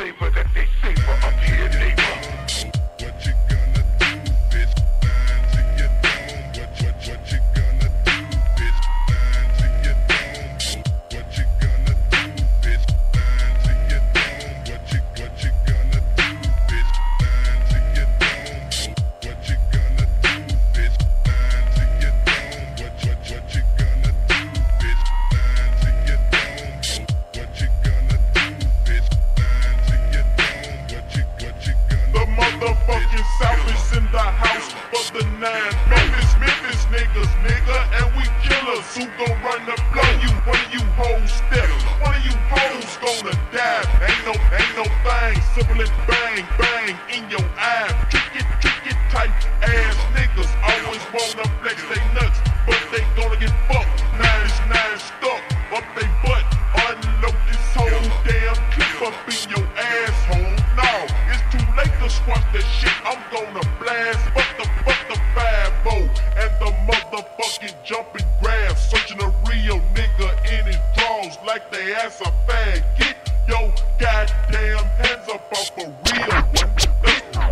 flavor that they savor up here in labor. What you gonna do, bitch? Find to your dome. What you gonna do, bitch? Find to your dome. What you gonna do, bitch? Find to your dome. What you gonna do, bitch? Find to your dome. What you gonna do, bitch? Find to your dome. What you gonna do, bitch? Find to your dome. What you gonna do, bitch? The motherfucking South is in the house for the nine. Memphis niggas, nigga, and we killers who gon' run the blow. One of you hoes step, one of you hoes gonna die. Ain't no thing, simple and bang, bang in your eye. Trick it, tight ass niggas always wanna flex they nuts, but they gonna get fucked. Nine stuck up they butt, unload this whole damn clip up in your asshole. No. Squash that shit, I'm gonna blast. Fuck the 5-0 and the motherfucking jumping grab. Searching a real nigga in his drawers like they ass a fag. Get yo goddamn hands up off a real one.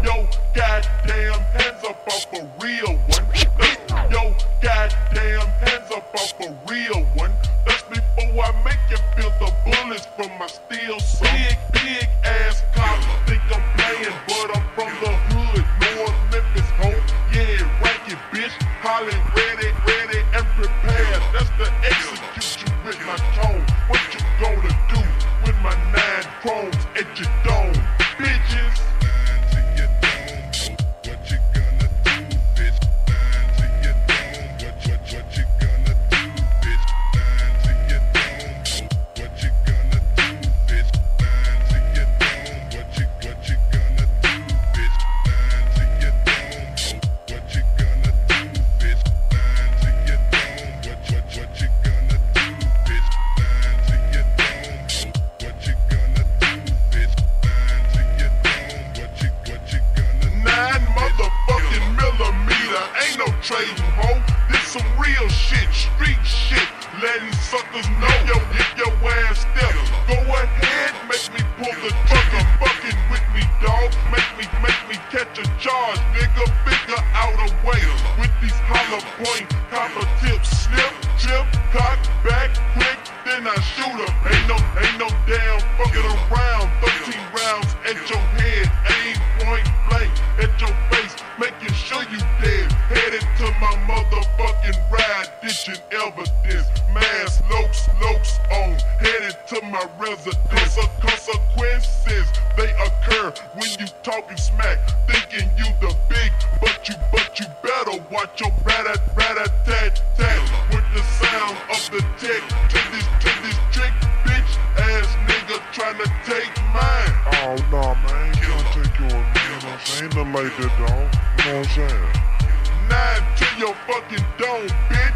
Yo goddamn hands up off a real one. Yo goddamn hands up off a real one. That's before I make you feel the bullets from my steel saw. Big ass cops think I'm playing, but I'm from the hood, North Memphis, home. Yeah, rank it, bitch. Hollin' ready, and prepared. That's the execution with my tone. What you gonna do with my 9 chromes at your dome, bitches? Trading, ho, this some real shit, street shit, letting suckers know. Yo, get your ass step, go ahead, make me pull the trigger. Fucking with me, dog, make me catch a charge, nigga. Figure out a way with these hollow point copper tips. Snip, chip, cock back quick, then I shoot him. Ain't no damn fucking around. 13 rounds at your head, aim point blank at your face, making sure you dead. Headed to my motherfucking ride, ditching evidence. Mass lokes on, headed to my residence. Consequences, they occur when you talking smack, thinking you the big, but you better watch your rat-a-tat-tat with the sound of the tech. To this trick, bitch ass nigga trying to take mine. Oh nah, man, ain't gonna take yours, man. I'm saying the lady, dog. You know what I'm saying? 9 to your fucking dome, bitch.